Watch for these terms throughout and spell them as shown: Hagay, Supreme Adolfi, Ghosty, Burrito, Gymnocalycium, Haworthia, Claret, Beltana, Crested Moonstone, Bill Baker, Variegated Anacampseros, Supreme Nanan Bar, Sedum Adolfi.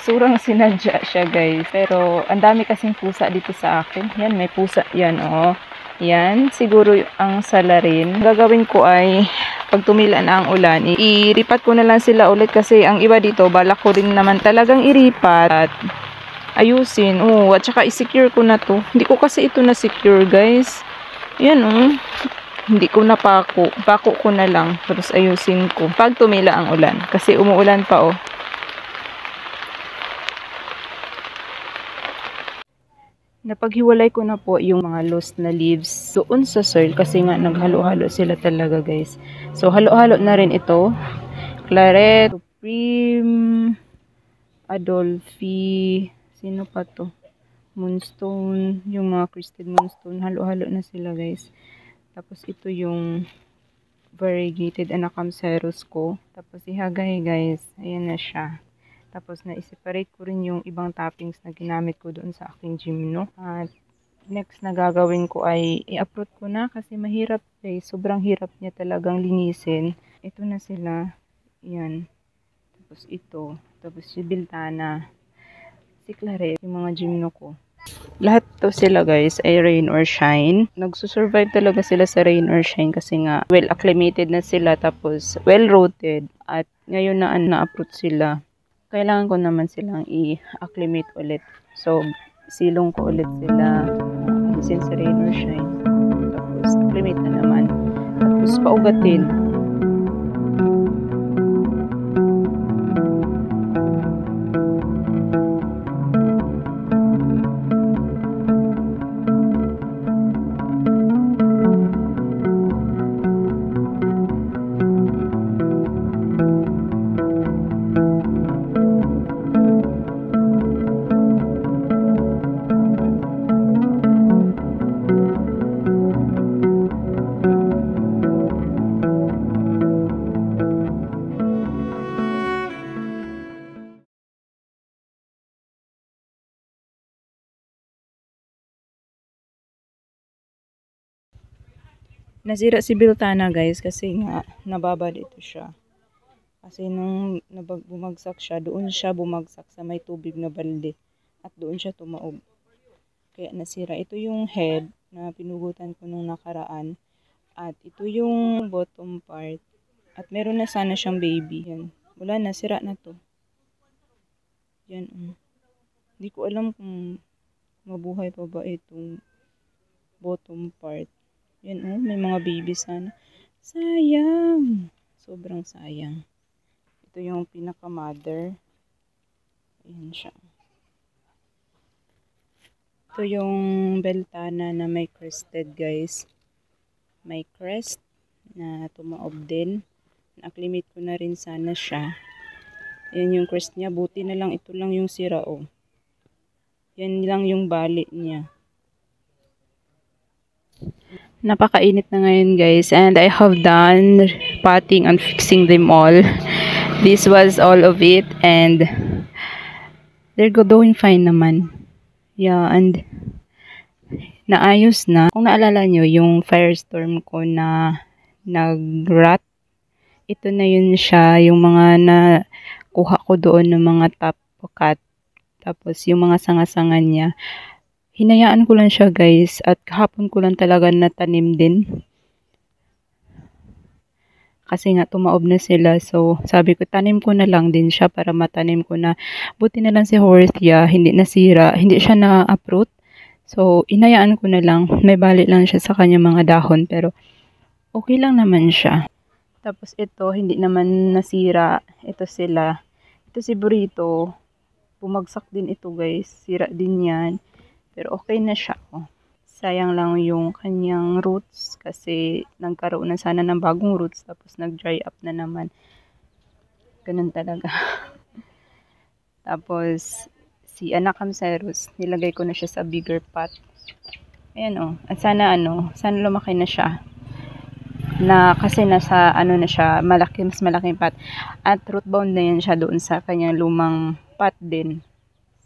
Surang sinadya siya, guys. Pero ang dami kasing pusa dito sa akin. Yan, may pusa. Yan, oh. Yan, siguro ang salarin. Gagawin ko ay pag tumila na ang ulan, iripat ko na lang sila ulit kasi ang iba dito, balak ko rin naman talagang iripat at ayusin. Oh, at saka i-secure ko na to. Hindi ko kasi ito na-secure, guys. Yan, oh. Hindi ko na pako. Pako ko na lang. Tapos ayusin ko. Pag tumila ang ulan. Kasi umuulan pa, oh. Napaghiwalay ko na po yung mga lost na leaves doon sa soil kasi nga naghalo-halo sila talaga, guys. So halo-halo na rin ito. Claret, Supreme Adolfi, sino pa to? Moonstone, yung mga Crested Moonstone, halo-halo na sila, guys. Tapos ito yung Variegated Anacampseros ko. Tapos si Hagay, guys. Ayan na siya. Tapos, na-separate ko rin yung ibang toppings na ginamit ko doon sa aking gym, no? At next na gagawin ko ay i-uproot ko na kasi mahirap, guys. Sobrang hirap niya talagang linisin. Ito na sila. Yan. Tapos ito. Tapos si Beltana. Si Claret. Yung mga gym ko. Lahat to sila, guys, ay rain or shine. Nagsusurvive talaga sila sa rain or shine kasi nga well-acclimated na sila. Tapos well-rooted. At ngayon na na-uproot sila. Kailangan ko naman silang i-acclimate ulit. So, silong ko ulit sila since rain or shine. Tapos, acclimate na naman. Tapos, paugatin. Nasira si Beltana, guys, kasi nga nababa dito siya. Kasi nung bumagsak siya, doon siya bumagsak sa may tubig na balde. At doon siya tumaob. Kaya nasira. Ito yung head na pinugutan ko nung nakaraan. At ito yung bottom part. At meron na sana siyang baby. Yan. Wala, nasira na to. Yan. Hindi ko alam kung mabuhay pa ba itong bottom part. Yan, oh, may mga baby sana. Sayang. Sobrang sayang. Ito yung pinaka-mother. Ayan siya. Ito yung Beltana na may crested, guys. May crest na tumaob din. Na-acclimate ko na rin sana siya. Ayan yung crest niya. Buti na lang ito lang yung sira, oh. Yan lang yung bali niya. Napakainit na ngayon, guys, and I have done potting and fixing them all. This was all of it, and they're doing fine naman. Yeah, and naayos na. Kung naalala nyo, yung firestorm ko na nag-rot, ito na yun siya, yung mga nakuha ko doon ng mga top cut, tapos yung mga sanga-sanga niya. Hinayaan ko lang siya, guys, at kahapon ko lang talaga natanim din. Kasi nga tumaob na sila, so sabi ko tanim ko na lang din siya para matanim ko na. Buti na lang si Haworthia, hindi nasira, hindi siya na-uproot. So inayaan ko na lang, may bali lang siya sa kanyang mga dahon pero okay lang naman siya. Tapos ito, hindi naman nasira, ito sila. Ito si Burrito, bumagsak din ito, guys, sira din yan. Pero okay na siya. Oh. Sayang lang yung kanyang roots kasi nagkaroon na sana ng bagong roots tapos nag-dry up na naman. Ganun talaga. Tapos si Anacampseros, nilagay ko na siya sa bigger pot. Ayan, oh. At sana sana lumaki na siya. Na kasi nasa na siya, malaki, mas malaking pot. At root bound na yan siya doon sa kanyang lumang pot din.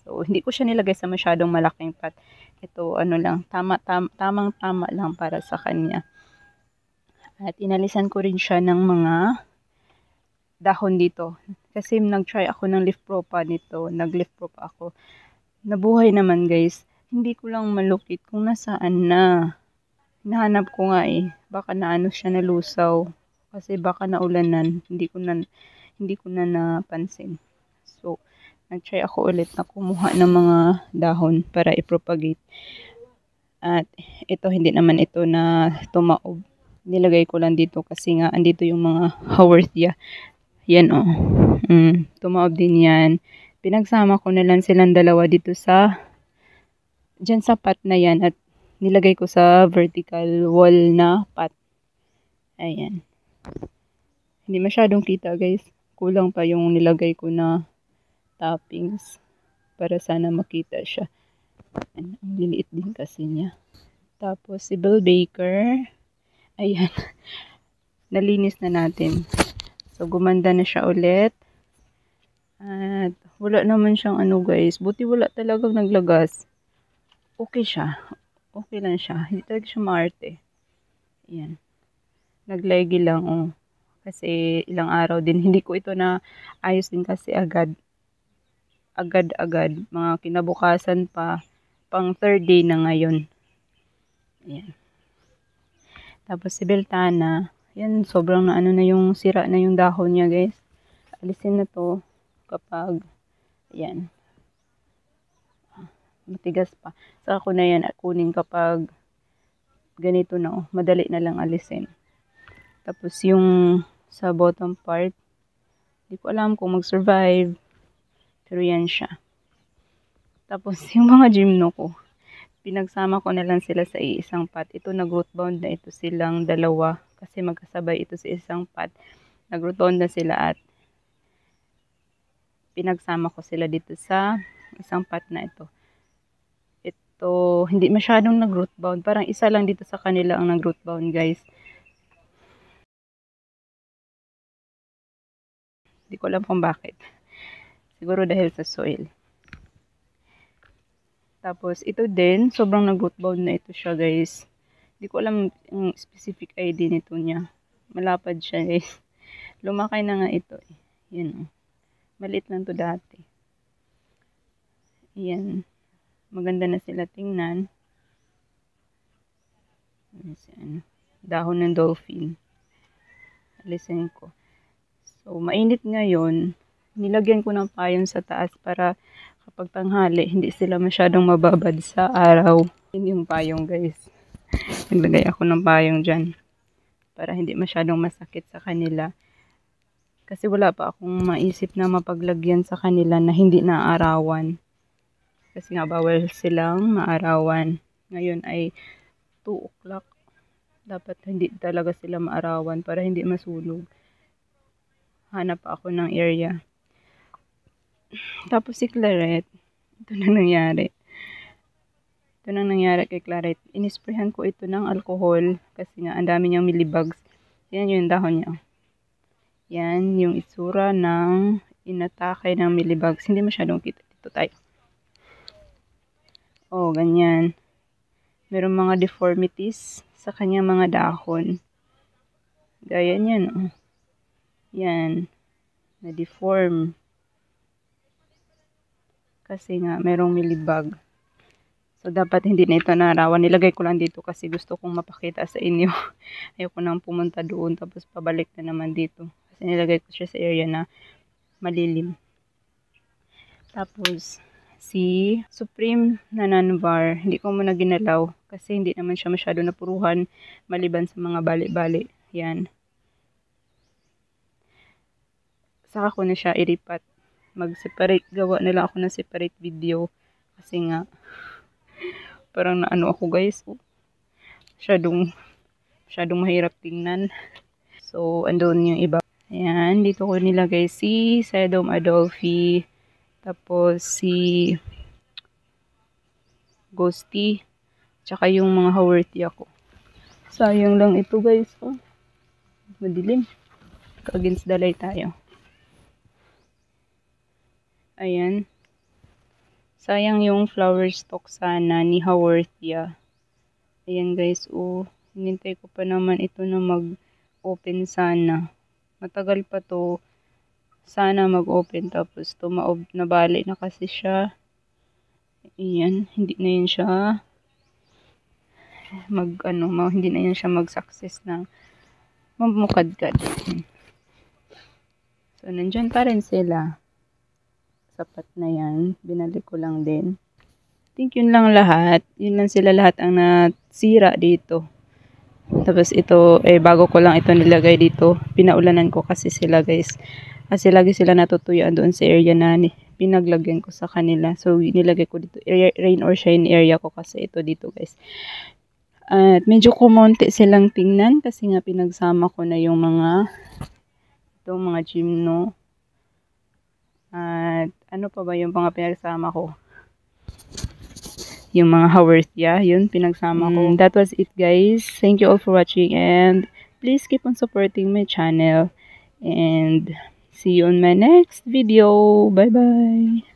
So, hindi ko siya nilagay sa masyadong malaking pot. Ito, lang, tamang-tama lang para sa kanya. At inalisan ko rin siya ng mga dahon dito. Kasi nag-try ako ng leaf pro pa nito. Nag-leaf pro pa ako. Nabuhay naman guys. Hindi ko lang malukit kung nasaan na. Hinahanap ko nga eh. Baka na ano siya nalusaw. Kasi baka naulanan. Hindi ko na napansin. So, nag-try ako ulit na kumuha ng mga dahon para i-propagate. At ito, hindi naman ito na tumaob. Nilagay ko lang dito kasi nga andito yung mga Haworthia. Yan o. Oh. Tumaob din yan. Pinagsama ko na lang silang dalawa dito sa dyan sa pot na yan at nilagay ko sa vertical wall na pot. Ayan. Hindi masyadong kita guys. Kulang pa yung nilagay ko na toppings para sana makita siya. Ayan. Ang liliit din kasi niya. Tapos si Bill Baker. Ayan. Nalinis na natin. So, gumanda na siya ulit. At, wala naman siyang ano guys. Buti wala talagang naglagas. Okay siya. Okay lang siya. Hindi talaga siya maarte. Ayan. Naglagi lang. Oh. Kasi, ilang araw din. Hindi ko ito na ayos din kasi agad. Agad-agad. Mga kinabukasan pa. Pang third day na ngayon. Ayan. Tapos si Beltana. Yan, sobrang na ano na yung sira na yung dahon niya, guys. Alisin na to kapag, yan. Matigas pa. Saka ko na yan kunin kapag ganito na, oh. Madali na lang alisin. Tapos yung sa bottom part, hindi ko alam kung mag-survive. Pero yan siya. Tapos yung mga gymno ko, pinagsama ko na lang sila sa isang pot. Ito nag-root bound na ito silang dalawa. Kasi magkasabay ito sa isang pot. Nagrotonda sila at pinagsama ko sila dito sa isang pot na ito. Ito, hindi masyadong nag-root bound. Parang isa lang dito sa kanila ang nag-root bound, guys. Hindi ko alam kung bakit. Siguro dahil sa soil. Tapos, ito din, sobrang nag-root bound na ito siya, guys. Hindi ko alam yung specific ID nito niya. Malapad siya guys. Lumakay na nga ito. Eh. Yan o. Maliit lang to dati. Yan. Maganda na sila tingnan. Dahon ng dolphin. Alisin ko. So, mainit ngayon. Nilagyan ko ng payon sa taas para kapag tanghali, hindi sila masyadong mababad sa araw. Yan yung payong guys. Naglagay ako ng payong dyan para hindi masyadong masakit sa kanila kasi wala pa akong maisip na mapaglagyan sa kanila na hindi naaarawan kasi nga bawal silang maarawan. Ngayon ay 2 o'clock dapat hindi talaga sila maarawan para hindi masunog. Hanap ako ng area. Tapos si Claret, ito na nangyari kay Claret. Inisprayhan ko ito ng alcohol kasi nga ang dami niyang millibugs. Yan yung dahon niya. Yan yung itsura ng inatake ng millibugs. Hindi masyadong kita dito tayo. Oh, ganyan. Merong mga deformities sa kanyang mga dahon. Gaya niyan. Oh. Yan. Na-deform. Kasi nga merong millibug. So, dapat hindi na ito narawan. Nilagay ko lang dito kasi gusto kong mapakita sa inyo. Ayoko nang pumunta doon tapos pabalik na naman dito. Kasi nilagay ko siya sa area na malilim. Tapos, si Supreme Nanan Bar. Hindi ko muna ginalaw kasi hindi naman siya masyado napuruhan maliban sa mga bali-bali. Yan. Saka ko na siya iripat. Mag-separate. Gawa na lang ako ng separate video. Kasi nga parang naano ako guys. Masyadong mahirap tingnan. So, andun yung iba. Ayan, dito ko nilagay si Sedum Adolfi. Tapos si Ghosty. Tsaka yung mga Haworthia ko. Sayang lang ito guys. Oh. Madilim. Against the light tayo. Ayan. Sayang yung flower stock sana ni Haworthia. Ayan guys, oh. Hinintay ko pa naman ito na mag-open sana. Matagal pa to. Sana mag-open tapos tumaob na bali na kasi siya. Ayan, hindi na yun siya hindi na yun siya mag-success ng mamukadkad. So, nandyan pa rin sila. Sapat na yan. Binalik ko lang din. I think yun lang lahat. Yun lang sila lahat ang nasira dito. Tapos ito, eh, bago ko lang ito nilagay dito. Pinaulanan ko kasi sila, guys. Kasi lagi sila natutuyuan doon sa area na pinaglagyan ko sa kanila. So, nilagay ko dito. Rain or shine area ko kasi ito dito, guys. At medyo kumonte silang tingnan kasi nga pinagsama ko na yung mga itong mga gymno. At ano pa ba yung mga pinagsama ko? Yung mga Haworthia, yun pinagsama ko. That was it, guys. Thank you all for watching and please keep on supporting my channel and see you on my next video. Bye-bye!